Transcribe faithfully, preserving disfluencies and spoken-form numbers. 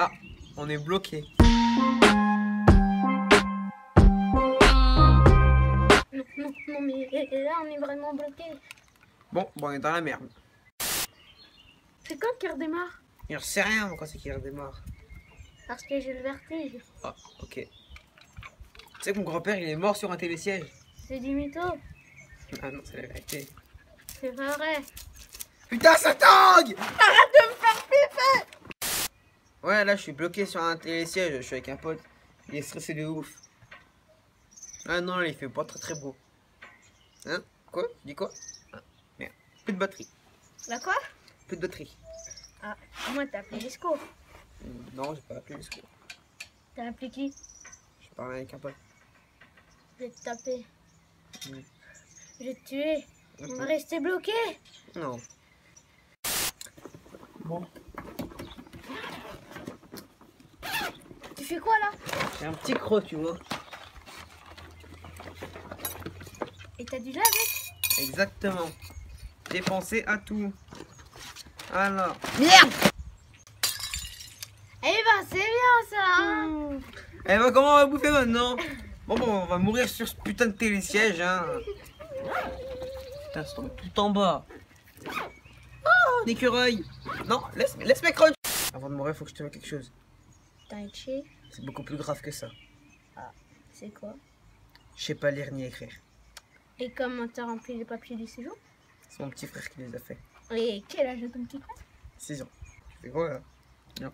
Ah, on est bloqué. Non, non, non, mais là on est vraiment bloqué. Bon, bon, on est dans la merde. C'est quand qu'il redémarre? J'en sais rien, quand c'est qu'il redémarre. Parce que j'ai le vertige. Ah, ok. Tu sais que mon grand-père il est mort sur un télésiège. C'est du mytho. Ah non, c'est la vérité. C'est pas vrai. Putain, ça tangue! Arrête de me faire piffer! Ouais, là je suis bloqué sur un télésiège, je suis avec un pote. Il est stressé de ouf. Ah non, il fait pas très très beau. Hein? Quoi? Tu dis quoi? Ah, merde. Plus de batterie. La quoi? Plus de batterie. Ah, moi t'as appelé les secours. Non, j'ai pas appelé les secours. T'as appelé qui? Je parlais avec un pote. Je vais te taper. Mmh. Je vais te tuer. Mmh. On va rester bloqué. Non. Bon. Tu fais quoi là? J'ai un petit creux, tu vois. Et t'as du jeu avec? Exactement. J'ai pensé à tout. Alors. Merde! Eh ben c'est bien ça hein. Eh ben comment on va bouffer maintenant? Bon bon on va mourir sur ce putain de télésiège hein. Putain ça tombe tout en bas. Oh l'écureuil. Non laisse, laisse mes crunchs. Avant de mourir faut que je te mette quelque chose. T'as un chi? C'est beaucoup plus grave que ça. Ah c'est quoi? Je sais pas lire ni écrire. Et comment t'as rempli les papiers du séjour? C'est mon petit frère qui les a fait. Et quel âge a ton petit frère? six ans. Tu fais quoi là? Non.